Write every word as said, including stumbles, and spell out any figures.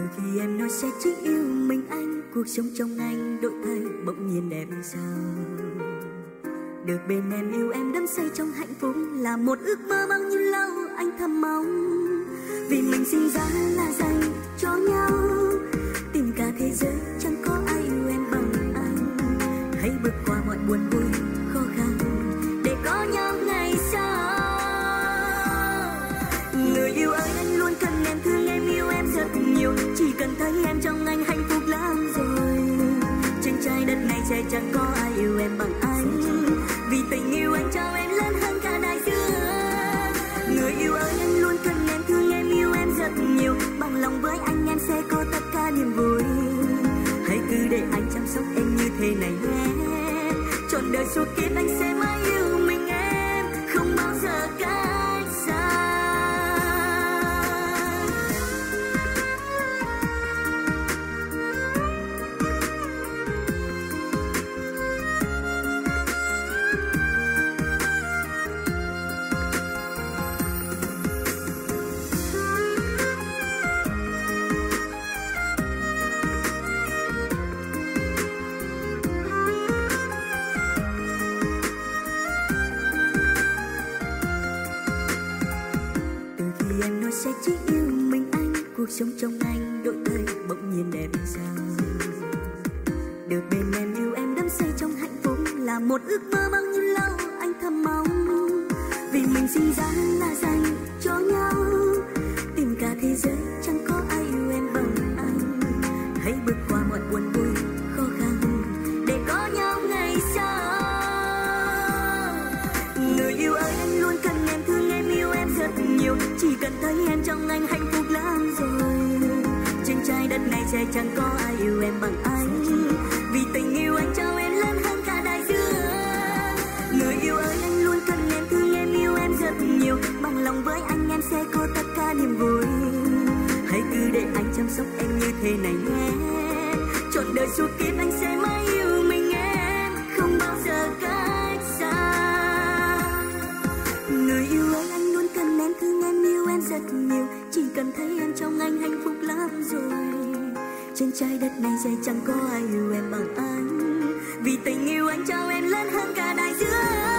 Từ khi em nói sẽ chỉ yêu mình anh, cuộc sống trong anh đổi thay bỗng nhiên đẹp sao. Được bên em yêu em đắm say trong hạnh phúc là một ước mơ bao nhiêu lâu anh thầm mong. Vì mình sinh ra là dành cho nhau, tìm cả thế giới chẳng có ai yêu em bằng anh. Hãy bước qua mọi buồn vui khó khăn để có nhau ngày sau. Người yêu ơi, anh luôn cần em, thương em, yêu em rất nhiều. Chỉ cần thấy em trong anh hạnh phúc lắm rồi. Trên trái đất này sẽ chẳng có ai yêu em bằng anh, vì tình yêu anh trao em lớn hơn cả đại dương. Người yêu ơi, anh luôn cần em, thương em, yêu em rất nhiều. Bằng lòng với anh em sẽ có tất cả niềm vui. Hãy cứ để anh chăm sóc em như thế này nhé. Trọn đời suốt kiếp anh sẽ mãi yêu mình em, không bao giờ cách xa. Sẽ chỉ yêu mình anh, cuộc sống trong anh đổi thay bỗng nhiên đẹp sao. Được bên em yêu em đắm say trong hạnh phúc là một ước mơ bao nhiêu lâu anh thầm mong. Vì mình sinh ra là dành cho nhau, tìm cả thế giới chẳng có ai yêu em bằng anh. Hãy bước qua mọi buồn vui khó khăn để có nhau ngày sau. Người yêu ơi, anh luôn cần em, thương em, yêu em rất nhiều. Chỉ cần thấy em trong anh hạnh phúc lắm rồi. Trên trái đất này sẽ chẳng có ai yêu em bằng anh, vì tình yêu anh trao em lớn hơn cả đại dương. Người yêu ơi, anh luôn cần em, thương em, yêu em rất nhiều. Bằng lòng với anh em sẽ có tất cả niềm vui. Hãy cứ để anh chăm sóc em như thế này nhé. Trọn đời suốt kiếp anh sẽ mãi yêu mình em, không bao giờ cách xa. Người yêu ơi, anh luôn cần em, thương em, yêu em rất nhiều. Chỉ cần thấy em trong anh hạnh phúc lắm rồi. Trên trái đất này sẽ chẳng có ai yêu em bằng anh, vì tình yêu anh trao em lớn hơn cả đại dương.